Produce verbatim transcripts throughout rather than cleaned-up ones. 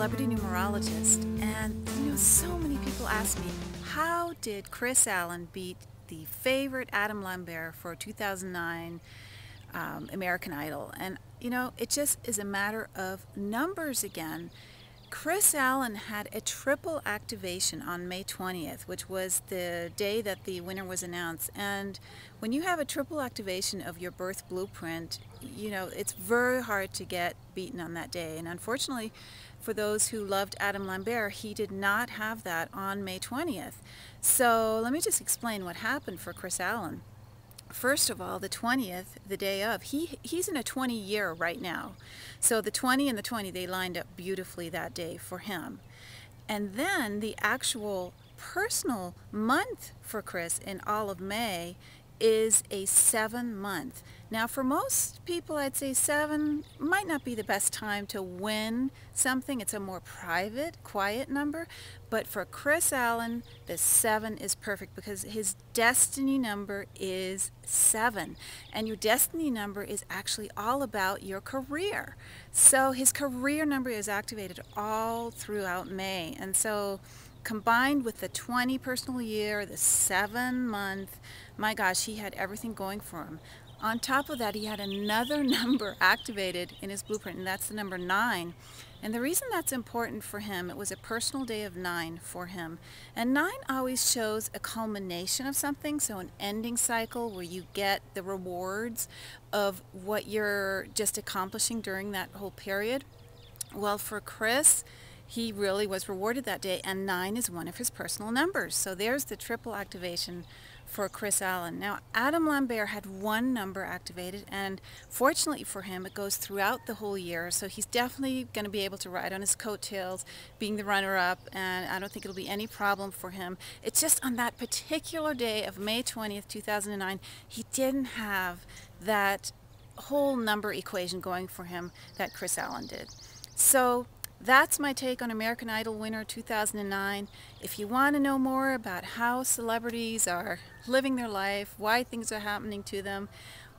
celebrity numerologist, and you know, so many people ask me, how did Kris Allen beat the favorite Adam Lambert for two thousand nine um, American Idol? And you know, it just is a matter of numbers again. Kris Allen had a triple activation on May twentieth, which was the day that the winner was announced. And when you have a triple activation of your birth blueprint, you know, it's very hard to get beaten on that day. And unfortunately, for those who loved Adam Lambert, he did not have that on May twentieth. So let me just explain what happened for Kris Allen. First of all, the twentieth, the day of, he he's in a twenty year right now. So the twenty and the twenty, they lined up beautifully that day for him. And then the actual personal month for Kris in all of May is a seven month. Now for most people, I'd say seven might not be the best time to win something. It's a more private, quiet number. But for Kris Allen, the seven is perfect because his destiny number is seven. And your destiny number is actually all about your career. So his career number is activated all throughout May. And so combined with the twenty personal year, the seven month, my gosh, he had everything going for him. On top of that, he had another number activated in his blueprint, and that's the number nine. And the reason that's important for him, it was a personal day of nine for him. And nine always shows a culmination of something, so an ending cycle where you get the rewards of what you're just accomplishing during that whole period. Well, for Kris, he really was rewarded that day, and nine is one of his personal numbers. So there's the triple activation for Kris Allen. Now, Adam Lambert had one number activated, and fortunately for him, it goes throughout the whole year. So he's definitely going to be able to ride on his coattails, being the runner-up, and I don't think it'll be any problem for him. It's just on that particular day of May twentieth, two thousand nine, he didn't have that whole number equation going for him that Kris Allen did. So that's my take on American Idol winner two thousand nine. If you want to know more about how celebrities are living their life, why things are happening to them,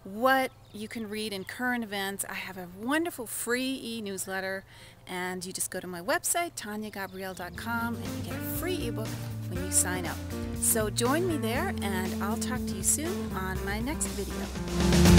what you can read in current events, I have a wonderful free e-newsletter, and you just go to my website, tanya gabrielle dot com, and you get a free ebook when you sign up. So join me there, and I'll talk to you soon on my next video.